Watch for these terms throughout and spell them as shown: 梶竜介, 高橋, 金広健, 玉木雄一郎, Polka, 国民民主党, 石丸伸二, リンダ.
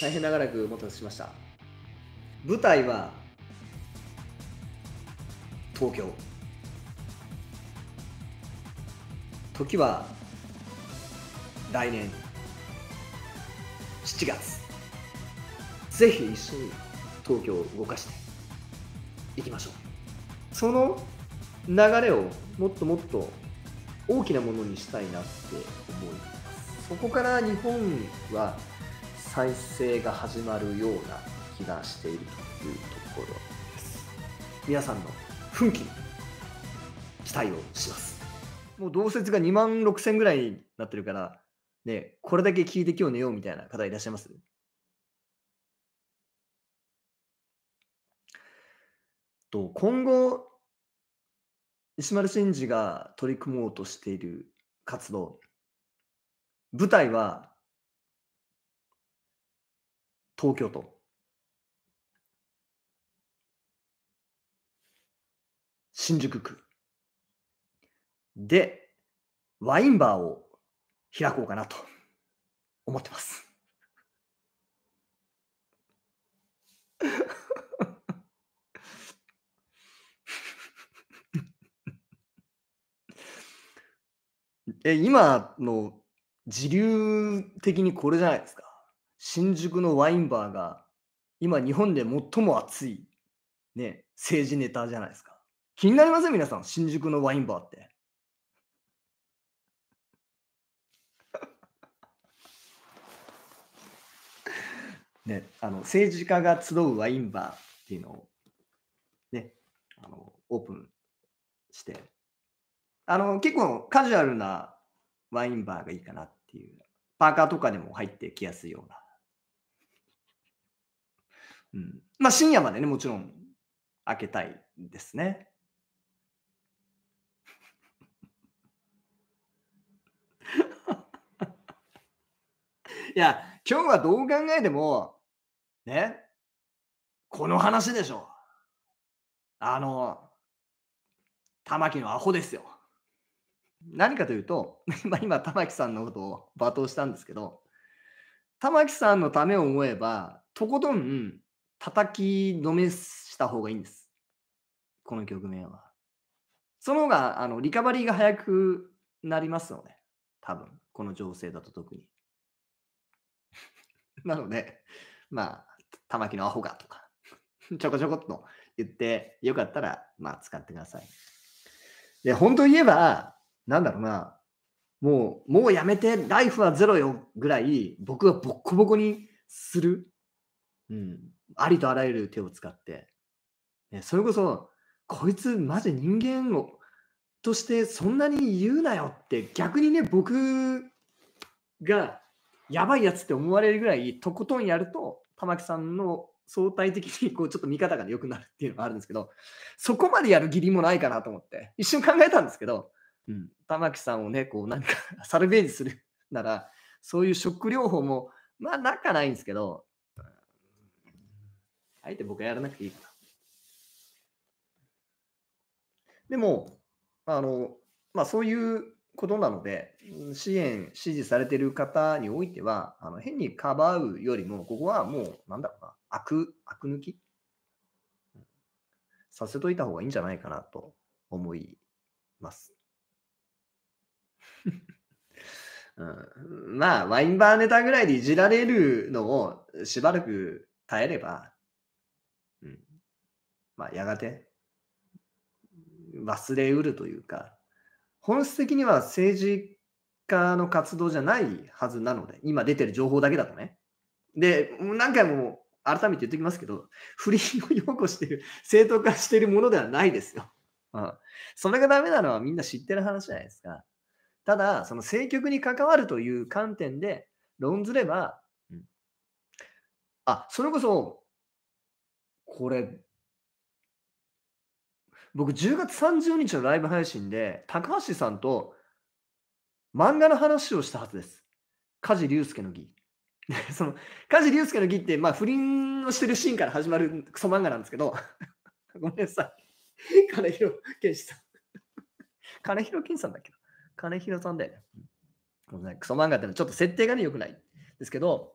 大変長らくお待たせしました。舞台は東京、時は来年7月、ぜひ一緒に東京を動かしていきましょう。その流れをもっともっと大きなものにしたいなって思います。そこから日本は再生が始まるような気がしているというところです。皆さんの奮起に期待をします。もう同説が26000ぐらいになってるからね、これだけ聞いて今日寝ようみたいな方いらっしゃいます？今後石丸信二が取り組もうとしている活動、舞台は東京都、新宿区でワインバーを開こうかなと思ってます。今の時流的にこれじゃないですか。新宿のワインバーが今日本で最も熱い、ね、政治ネタじゃないですか。気になりません皆さん、新宿のワインバーって。ね、政治家が集うワインバーっていうのを、ね、オープンして。結構カジュアルなワインバーがいいかなっていう。パーカーとかでも入ってきやすいような。うん、まあ深夜までね、もちろん開けたいですね。いや、今日はどう考えても、ね、この話でしょ。玉木のアホですよ。何かというと、今、玉木さんのことを罵倒したんですけど、玉木さんのためを思えば、とことん叩きのめした方がいいんです。この局面は。その方がリカバリーが早くなりますので、多分この情勢だと特に。なので、まあ、玉木のアホがとか、ちょこちょこっと言って、よかったら、まあ、使ってください。で、本当に言えば、なんだろうな、もうやめて、ライフはゼロよぐらい、僕がボッコボコにする。うん。ありとあらゆる手を使って。ね、それこそ、こいつマジ人間をとしてそんなに言うなよって、逆にね、僕がやばいやつって思われるぐらい、とことんやると、玉木さんの相対的にこうちょっと見方が、ね、良くなるっていうのがあるんですけど、そこまでやる義理もないかなと思って、一瞬考えたんですけど、うん、玉木さんをね、こうなんかサルベージするなら、そういうショック療法も、まあ、なかないんですけど、あえて僕はやらなくていいかな。でも、まあ、そういうことなので、支持されている方においては、変にかばうよりも、ここはもう、なんだろうな、悪抜きさせといた方がいいんじゃないかなと思います。うん、まあ、ワインバーネタぐらいでいじられるのをしばらく耐えれば、うん、まあ、やがて忘れうるというか、本質的には政治家の活動じゃないはずなので、今出てる情報だけだとね。で、何回も改めて言っておきますけど、不倫を擁護している、正当化しているものではないですよ。うん、それがダメなのはみんな知ってる話じゃないですか。ただ、その政局に関わるという観点で論ずれば、うん、あ、それこそ、これ、僕10月30日のライブ配信で、高橋さんと漫画の話をしたはずです。梶竜介の義。その梶竜介の義って、まあ、不倫をしてるシーンから始まるクソ漫画なんですけど、ごめんなさい。金広健さん。金広健さんだっけな。金広さんだよね。クソ漫画ってのはちょっと設定がね、良くないですけど、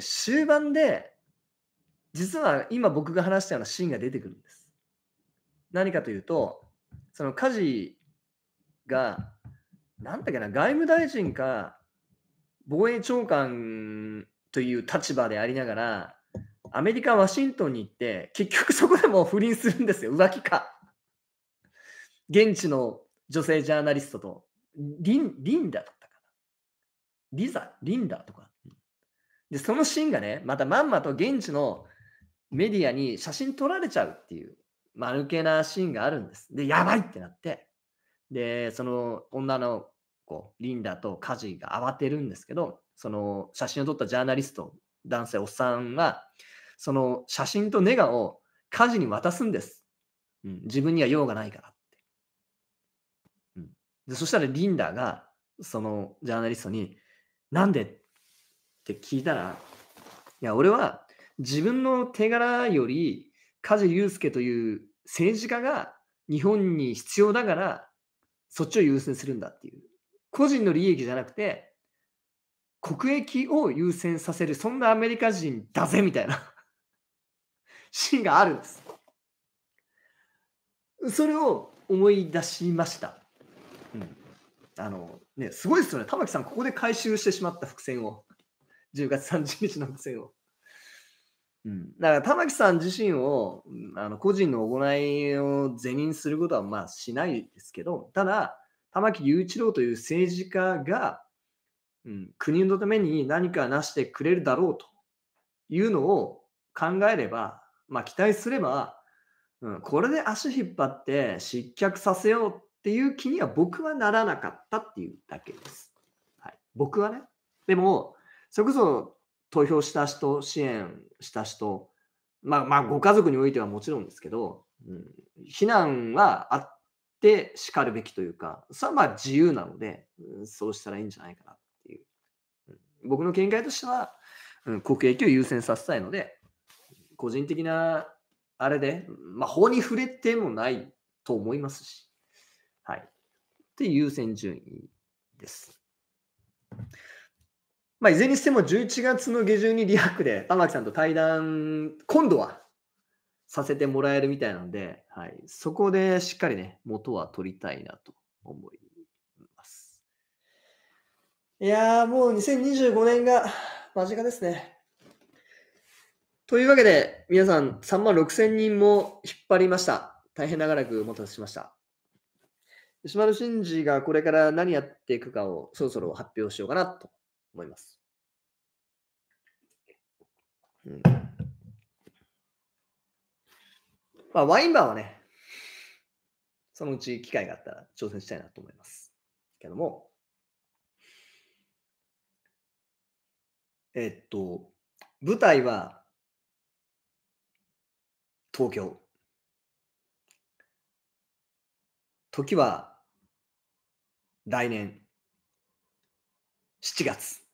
終盤で、実は今僕が話したようなシーンが出てくるんです。何かというと、そのカジが、なんだっけな、外務大臣か防衛長官という立場でありながら、アメリカ・ワシントンに行って、結局そこでも不倫するんですよ、浮気か。現地の女性ジャーナリストと、リンダだったかな。リンダとか。で、そのシーンがね、またまんまと現地のメディアに写真撮られちゃうっていう、丸けなシーンがあるんです。で、やばいってなって、で、その女の子、リンダとカジが慌てるんですけど、その写真を撮ったジャーナリスト、男性、おっさんは、その写真とネガをカジに渡すんです。自分には用がないからって。で、そしたらリンダが、そのジャーナリストに、なんでって聞いたら、いや、俺は自分の手柄より、梶裕介という政治家が日本に必要だから、そっちを優先するんだっていう。個人の利益じゃなくて、国益を優先させる、そんなアメリカ人だぜみたいなシーンがあるんです。それを思い出しました。すごいですよね。玉木さん、ここで回収してしまった伏線を。10月30日の伏線を。だから玉木さん自身を個人の行いを是認することはまあしないですけど、ただ、玉木雄一郎という政治家が、国のために何か成してくれるだろうというのを考えれば、期待すれば、これで足引っ張って失脚させようっていう気には僕はならなかったっていうだけです。はい、僕はね。でも、それこそ投票した人、支援した人、ご家族においてはもちろんですけど、非難はあってしかるべきというか、それは自由なので、そうしたらいいんじゃないかな。僕の見解としては、国益を優先させたいので、個人的なあれで、法に触れてもないと思いますし、はい。っていう優先順位です。いずれにしても11月の下旬にリアクで玉木さんと対談、今度はさせてもらえるみたいなので、はい、そこでしっかりね、元は取りたいなと思います。いやー、もう2025年が間近ですね。というわけで、皆さん3万6000人も引っ張りました。大変長らくお待たせしました。石丸信二がこれから何やっていくかをそろそろ発表しようかなと思います。ワインバーはね、そのうち機会があったら挑戦したいなと思います。けども、舞台は東京。時は来年7月。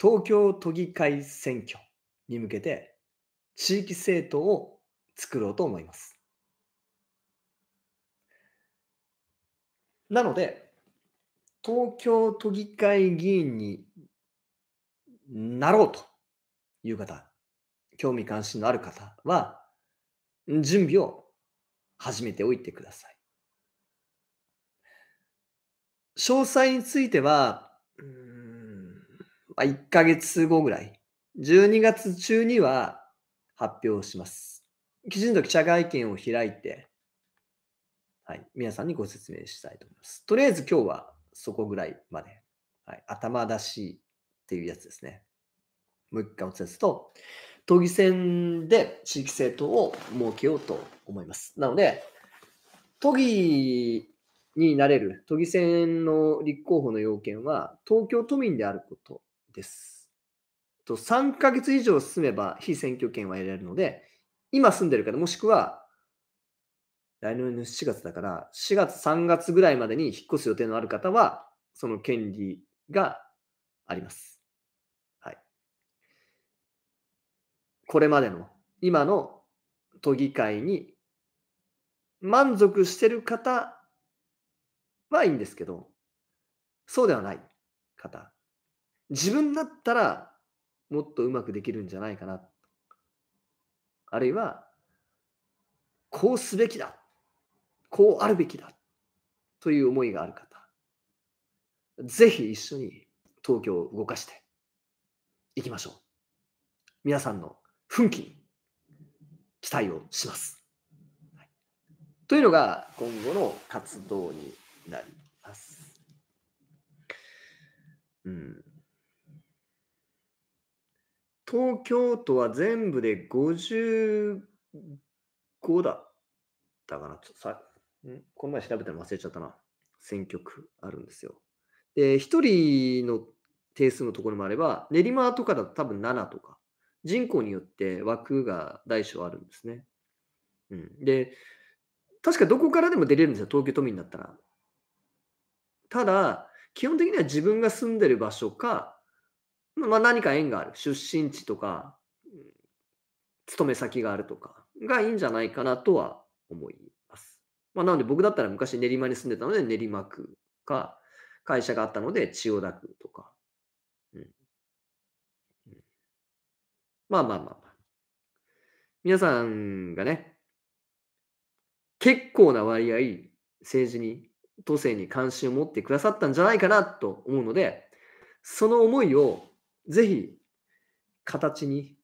東京都議会選挙に向けて地域政党を作ろうと思います。なので、東京都議会議員になろうという方、興味関心のある方は、準備を始めておいてください。詳細については、1ヶ月後ぐらい、12月中には発表します。きちんと記者会見を開いて、はい、皆さんにご説明したいと思います。とりあえず今日は、そこぐらいまで、はい、頭出しっていうやつですね。もう一回お伝えすると、都議選で地域政党を設けようと思います。なので、都議になれる、都議選の立候補の要件は、東京都民であることです。3ヶ月以上進めば被選挙権は得られるので、今住んでる方、もしくは、来年の7月だから、4月、3月ぐらいまでに引っ越す予定のある方は、その権利があります。はい。これまでの、今の都議会に満足してる方はいいんですけど、そうではない方、自分だったらもっとうまくできるんじゃないかな、あるいはこうすべきだ、こうあるべきだという思いがある方、ぜひ一緒に東京を動かしていきましょう。皆さんの奮起に期待をします。はい、というのが今後の活動になります。東京都は全部で55だったかな。この前調べたの忘れちゃったな。選挙区あるんですよ。で、1人の定数のところもあれば、練馬とかだと多分7とか、人口によって枠が大小あるんですね。で、確かどこからでも出れるんですよ、東京都民だったら。ただ、基本的には自分が住んでる場所か、まあ、何か縁がある、出身地とか、勤め先があるとかがいいんじゃないかなとは思います。まあ、なので僕だったら昔練馬に住んでたので練馬区か、会社があったので千代田区とか。まあ。皆さんがね、結構な割合政治に、都政に関心を持ってくださったんじゃないかなと思うので、その思いをぜひ形に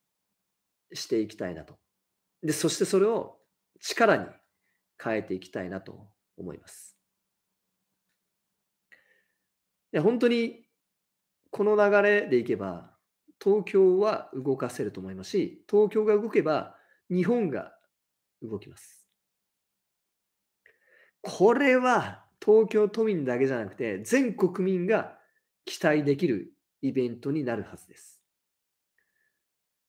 していきたいなと。で、そしてそれを力に変えていきたいなと思います。いや、本当にこの流れでいけば、東京は動かせると思いますし、東京が動けば日本が動きます。これは東京都民だけじゃなくて、全国民が期待できるイベントになるはずです。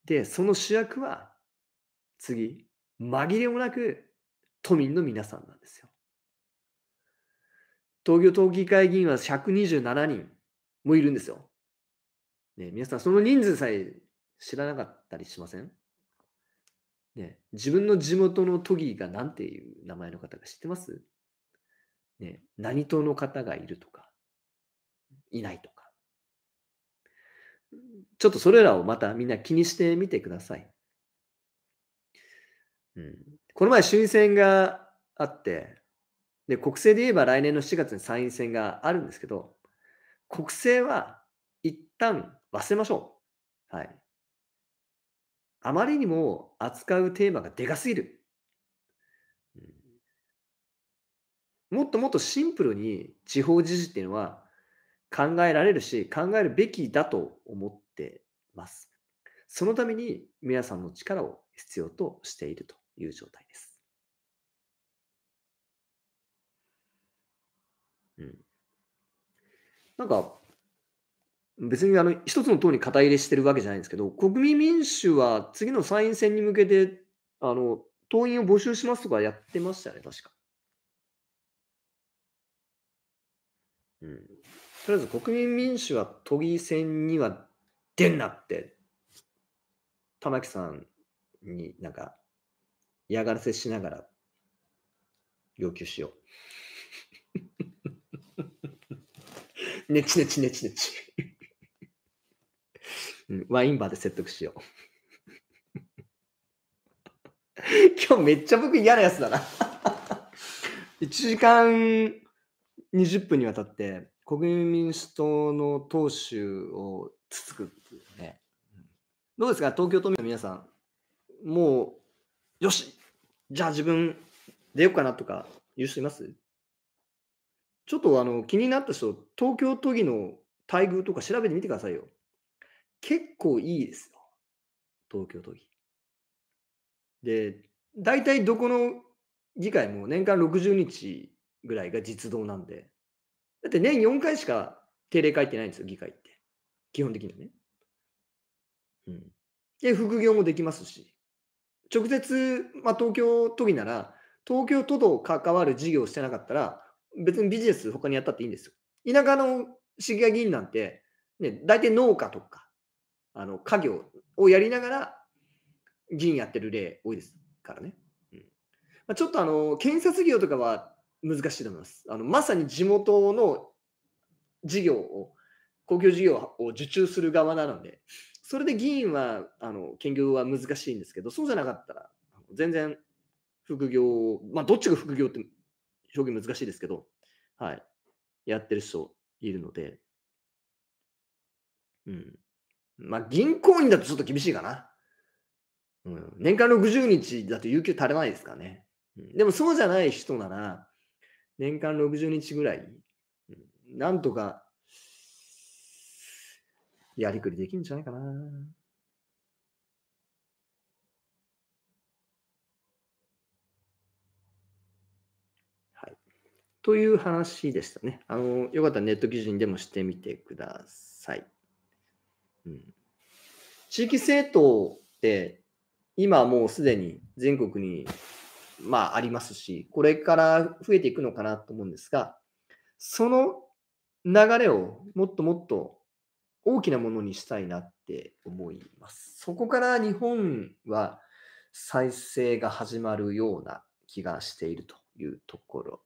で、その主役は次、紛れもなく都民の皆さんなんですよ。東京都議会議員は127人もいるんですよ。ね、皆さん、その人数さえ知らなかったりしません？ね、自分の地元の都議が何ていう名前の方か知ってます？ね、何党の方がいるとか、いないとか。ちょっとそれらをまたみんな気にしてみてください。この前、衆院選があって、で、国政で言えば来年の7月に参院選があるんですけど、国政は一旦忘れましょう。はい。あまりにも扱うテーマがでかすぎる。もっともっとシンプルに地方自治っていうのは考えられるし、考えるべきだと思ってます。そのために皆さんの力を必要としているという状態です。なんか、別に一つの党に肩入れしてるわけじゃないんですけど、国民民主は次の参院選に向けて党員を募集しますとかやってましたよね、確か。とりあえず国民民主は都議選には出んなって、玉木さんになんか嫌がらせしながら要求しよう。ねちねちねちねち。ワインバーで説得しよう。今日めっちゃ僕嫌なやつだな。1時間20分にわたって国民民主党の党首をつつくっていうね。どうですか、東京都民の皆さん。もうよし、じゃあ自分出ようかなとか言う人います？ちょっと気になった人、東京都議の待遇とか調べてみてくださいよ。結構いいですよ、東京都議。で、大体どこの議会も年間60日ぐらいが実動なんで、だって年4回しか定例会ってないんですよ、議会って。基本的にはね。で、副業もできますし、直接、東京都議なら、東京都と関わる事業をしてなかったら、別にビジネス他にやったっていいんですよ。田舎の市議会議員なんて、ね、大体農家とか、家業をやりながら議員やってる例多いですからね。ちょっと建設業とかは難しいと思います。まさに地元の事業を公共事業を受注する側なので、それで議員は兼業は難しいんですけど、そうじゃなかったら全然副業、まあどっちが副業って表現難しいですけど、はい、やってる人いるので、うん、まあ銀行員だとちょっと厳しいかな。うん、年間60日だと有給足りないですかね。でもそうじゃない人なら、年間60日ぐらい、なんとかやりくりできるんじゃないかな。はい。という話でしたね。よかったらネット記事にでもしてみてください。うん、地域政党って、今もうすでに全国に、まあ、ありますし、これから増えていくのかなと思うんですが、その流れをもっともっと大きなものにしたいなって思います。そこから日本は再生が始まるような気がしているというところ